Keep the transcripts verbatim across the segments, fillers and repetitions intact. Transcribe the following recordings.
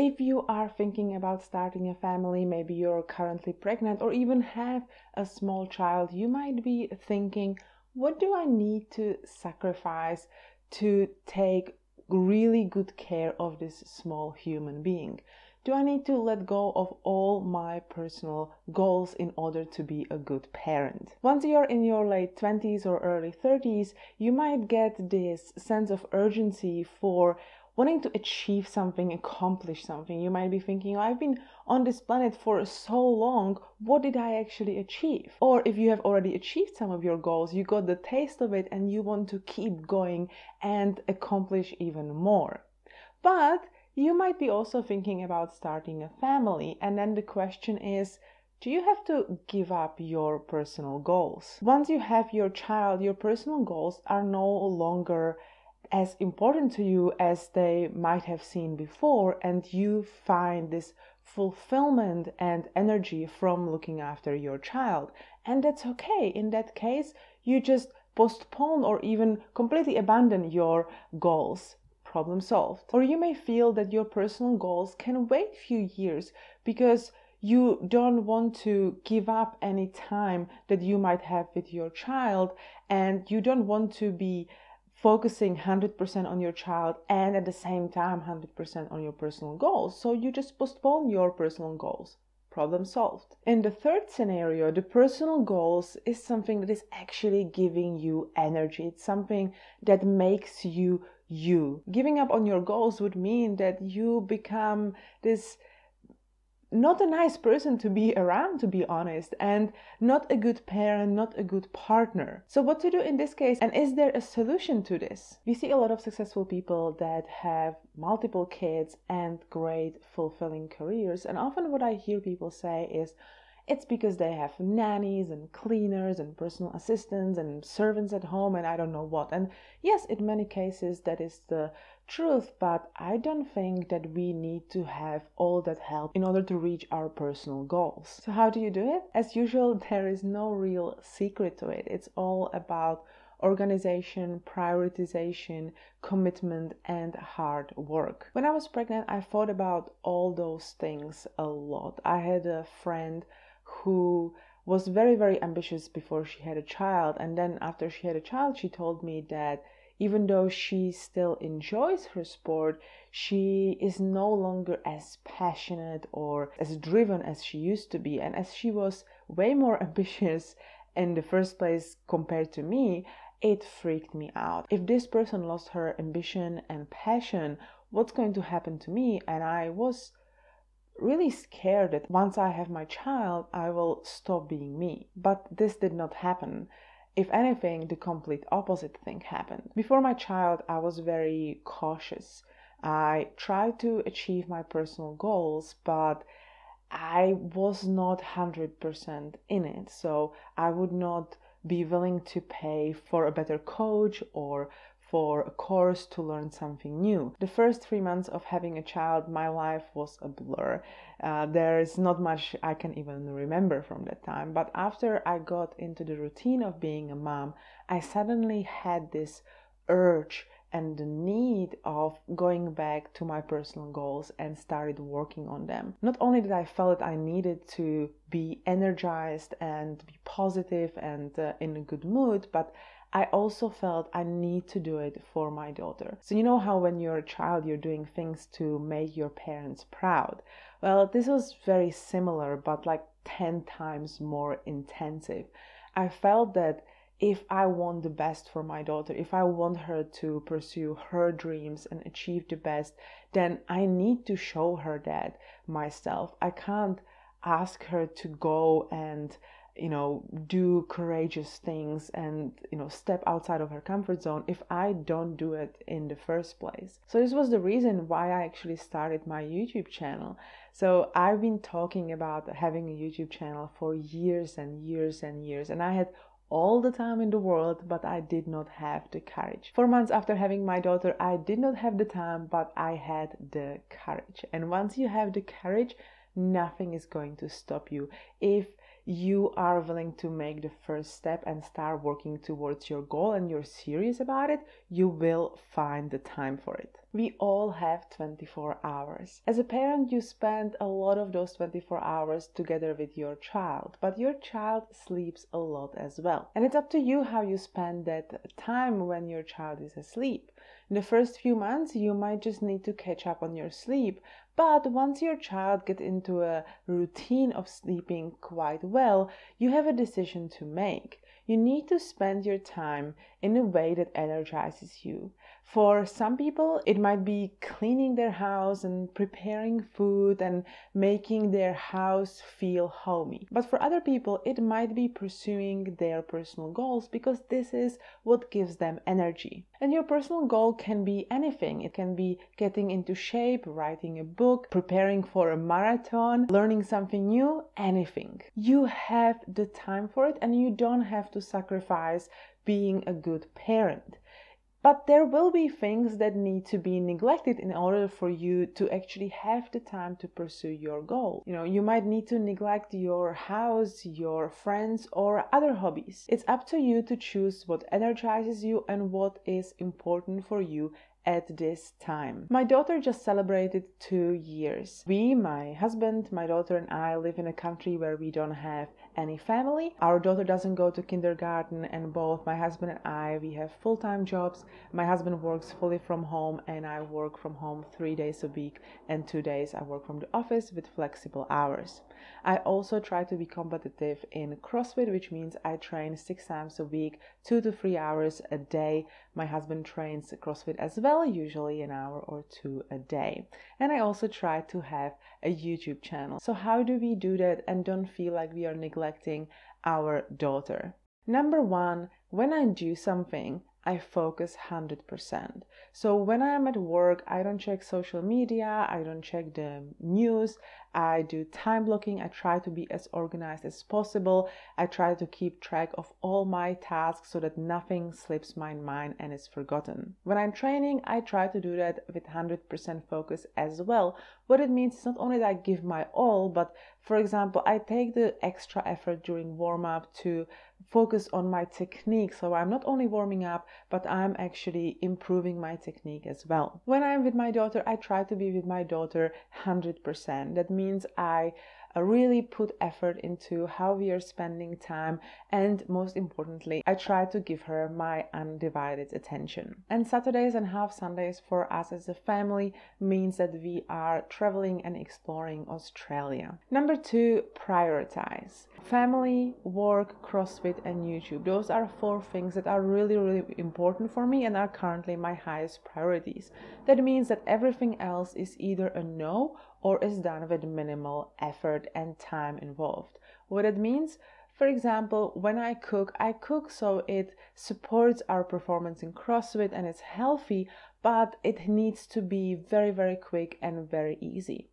If you are thinking about starting a family, maybe you're currently pregnant or even have a small child, you might be thinking, what do I need to sacrifice to take really good care of this small human being? Do I need to let go of all my personal goals in order to be a good parent? Once you're in your late twenties or early thirties, you might get this sense of urgency for wanting to achieve something, accomplish something. You might be thinking, oh, I've been on this planet for so long, what did I actually achieve? Or if you have already achieved some of your goals, you got the taste of it and you want to keep going and accomplish even more. But you might be also thinking about starting a family, and then the question is, do you have to give up your personal goals? Once you have your child, your personal goals are no longer as important to you as they might have seemed before, and you find this fulfillment and energy from looking after your child. And that's okay. In that case, you just postpone or even completely abandon your goals. Problem solved. Or you may feel that your personal goals can wait a few years because you don't want to give up any time that you might have with your child, and you don't want to be focusing one hundred percent on your child and at the same time one hundred percent on your personal goals. So you just postpone your personal goals. Problem solved. In the third scenario, the personal goals is something that is actually giving you energy. It's something that makes you you. Giving up on your goals would mean that you become this not a nice person to be around, to be honest, and not a good parent, not a good partner. So what to do in this case, and is there a solution to this? We see a lot of successful people that have multiple kids and great fulfilling careers, and often what I hear people say is it's because they have nannies and cleaners and personal assistants and servants at home and I don't know what. And yes, in many cases that is the truth, but I don't think that we need to have all that help in order to reach our personal goals. So how do you do it? As usual, there is no real secret to it. It's all about organization, prioritization, commitment, and hard work. When I was pregnant, I thought about all those things a lot. I had a friend who was very, very ambitious before she had a child, and then after she had a child, she told me that even though she still enjoys her sport, she is no longer as passionate or as driven as she used to be. And as she was way more ambitious in the first place compared to me, it freaked me out. If this person lost her ambition and passion, what's going to happen to me? And I was really scared that once I have my child, I will stop being me. But this did not happen. If anything, the complete opposite thing happened. Before my child, I was very cautious. I tried to achieve my personal goals, but I was not one hundred percent in it. So I would not be willing to pay for a better coach or for a course to learn something new. The first three months of having a child, my life was a blur. Uh, there is not much I can even remember from that time. But after I got into the routine of being a mom, I suddenly had this urge and the need of going back to my personal goals and started working on them. Not only did I felt I needed to be energized and be positive and uh, in a good mood, but I also felt I need to do it for my daughter. So you know how when you're a child, you're doing things to make your parents proud? Well, this was very similar, but like ten times more intensive. I felt that if I want the best for my daughter, if I want her to pursue her dreams and achieve the best, then I need to show her that myself. I can't ask her to go and you know, do courageous things and, you know, step outside of her comfort zone if I don't do it in the first place. So this was the reason why I actually started my YouTube channel. So I've been talking about having a YouTube channel for years and years and years, and I had all the time in the world, but I did not have the courage. Four months after having my daughter, I did not have the time, but I had the courage. And once you have the courage, nothing is going to stop you. If you are willing to make the first step and start working towards your goal and you're serious about it, you will find the time for it. We all have twenty-four hours. As a parent, you spend a lot of those twenty-four hours together with your child, but your child sleeps a lot as well. And it's up to you how you spend that time when your child is asleep. In the first few months, you might just need to catch up on your sleep, but once your child gets into a routine of sleeping quite well, you have a decision to make. You need to spend your time in a way that energizes you. For some people, it might be cleaning their house and preparing food and making their house feel homey. But for other people, it might be pursuing their personal goals because this is what gives them energy. And your personal goal can be anything. It can be getting into shape, writing a book, preparing for a marathon, learning something new, anything. You have the time for it and you don't have to to sacrifice being a good parent. But there will be things that need to be neglected in order for you to actually have the time to pursue your goal. You know, you might need to neglect your house, your friends, or other hobbies. It's up to you to choose what energizes you and what is important for you at this time. My daughter just celebrated two years. We, my husband, my daughter and I live in a country where we don't have any family. Our daughter doesn't go to kindergarten and both my husband and I, we have full-time jobs. My husband works fully from home and I work from home three days a week and two days I work from the office with flexible hours. I also try to be competitive in CrossFit, which means I train six times a week, two to three hours a day. My husband trains CrossFit as well, usually an hour or two a day. And I also try to have a YouTube channel. So how do we do that and don't feel like we are neglecting our daughter? Number one, when I do something, I focus one hundred percent. So when I'm at work, I don't check social media, I don't check the news, I do time blocking, I try to be as organized as possible, I try to keep track of all my tasks so that nothing slips my mind and is forgotten. When I'm training, I try to do that with one hundred percent focus as well. What it means is not only that I give my all, but for example, I take the extra effort during warm-up to focus on my technique, so I'm not only warming up, but I'm actually improving my technique as well. When I'm with my daughter, I try to be with my daughter one hundred percent. That means I really put effort into how we are spending time, and most importantly, I try to give her my undivided attention. And Saturdays and half Sundays for us as a family means that we are traveling and exploring Australia. Number two, prioritize. Family, work, CrossFit and YouTube. Those are four things that are really, really important for me and are currently my highest priorities. That means that everything else is either a no or is done with minimal effort and time involved. What it means? For example, when I cook, I cook so it supports our performance in CrossFit and it's healthy, but it needs to be very, very quick and very easy.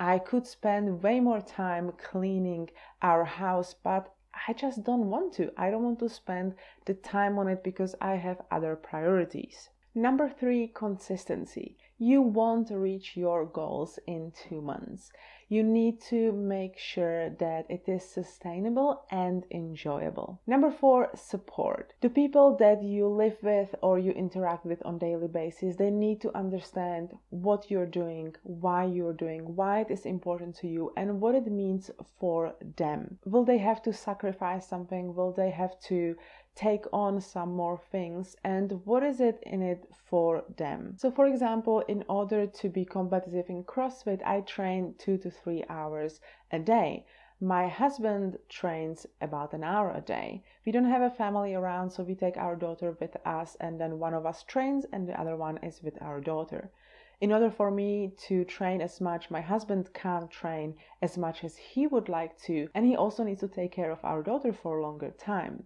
I could spend way more time cleaning our house, but I just don't want to. I don't want to spend the time on it because I have other priorities. Number three, consistency. You won't reach your goals in two months. You need to make sure that it is sustainable and enjoyable. Number four, support. The people that you live with or you interact with on a daily basis, they need to understand what you're doing, why you're doing, why it is important to you, and what it means for them. Will they have to sacrifice something? Will they have to take on some more things, and what is it in it for them? So for example, in order to be competitive in CrossFit, I train two to three hours a day. My husband trains about an hour a day. We don't have a family around, so we take our daughter with us, and then one of us trains and the other one is with our daughter. In order for me to train as much, my husband can't train as much as he would like to, and he also needs to take care of our daughter for a longer time.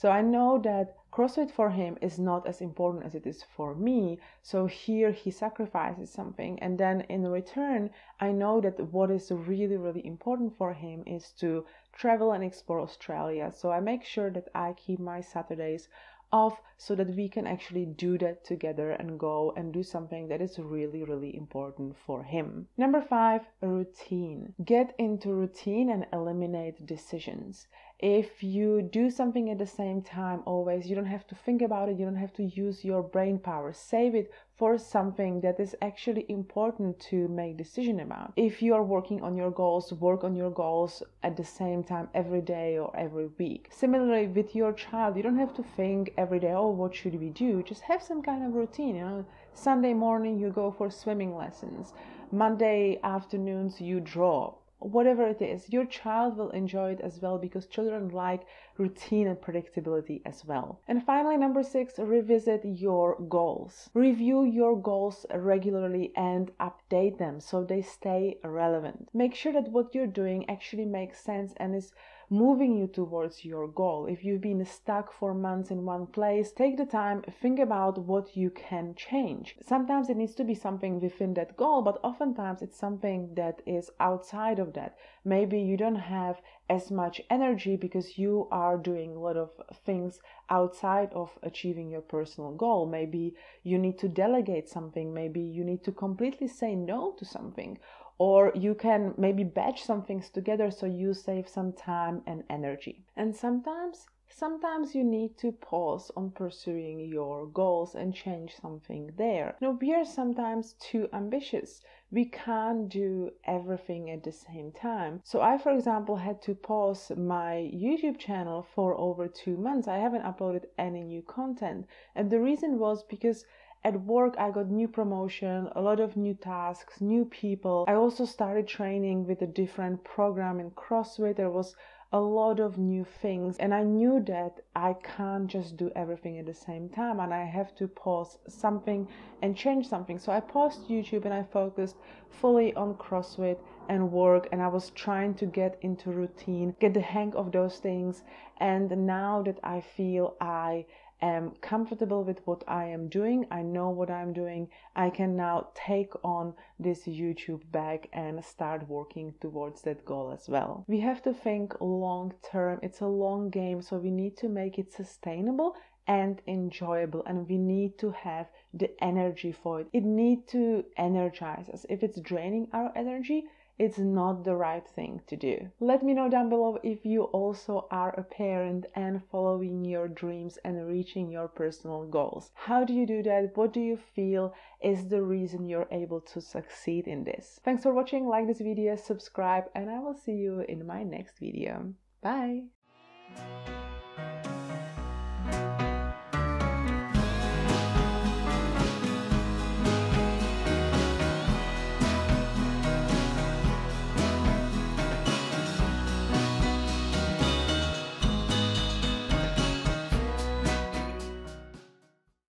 So I know that CrossFit for him is not as important as it is for me, so here he sacrifices something, and then in return I know that what is really, really important for him is to travel and explore Australia, so I make sure that I keep my Saturdays off so that we can actually do that together and go and do something that is really, really important for him. Number five, routine. Get into routine and eliminate decisions. If you do something at the same time always, you don't have to think about it, you don't have to use your brain power. Save it for something that is actually important to make decision about. If you are working on your goals, work on your goals at the same time every day or every week. Similarly, with your child, you don't have to think every day, oh, what should we do? Just have some kind of routine, you know. Sunday morning you go for swimming lessons. Monday afternoons you draw. Whatever it is, your child will enjoy it as well, because children like routine and predictability as well. And finally, number six, revisit your goals. Review your goals regularly and update them so they stay relevant. Make sure that what you're doing actually makes sense and is moving you towards your goal. If you've been stuck for months in one place, take the time, think about what you can change. Sometimes it needs to be something within that goal, but oftentimes it's something that is outside of that. Maybe you don't have as much energy because you are doing a lot of things outside of achieving your personal goal. Maybe you need to delegate something. Maybe you need to completely say no to something. Or you can maybe batch some things together so you save some time and energy. And sometimes, sometimes you need to pause on pursuing your goals and change something there. You know, we are sometimes too ambitious. We can't do everything at the same time. So I, for example, had to pause my YouTube channel for over two months. I haven't uploaded any new content. And the reason was because at work, I got new promotion, a lot of new tasks, new people. I also started training with a different program in CrossFit. There was a lot of new things, and I knew that I can't just do everything at the same time, and I have to pause something and change something. So I paused YouTube and I focused fully on CrossFit and work, and I was trying to get into routine, get the hang of those things. And now that I feel I am comfortable with what I am doing, I know what I'm doing, I can now take on this YouTube bag and start working towards that goal as well. We have to think long term. It's a long game, so we need to make it sustainable and enjoyable, and we need to have the energy for it. It needs to energize us. If it's draining our energy, it's not the right thing to do. Let me know down below if you also are a parent and following your dreams and reaching your personal goals. How do you do that? What do you feel is the reason you're able to succeed in this? Thanks for watching. Like this video, subscribe, and I will see you in my next video. Bye!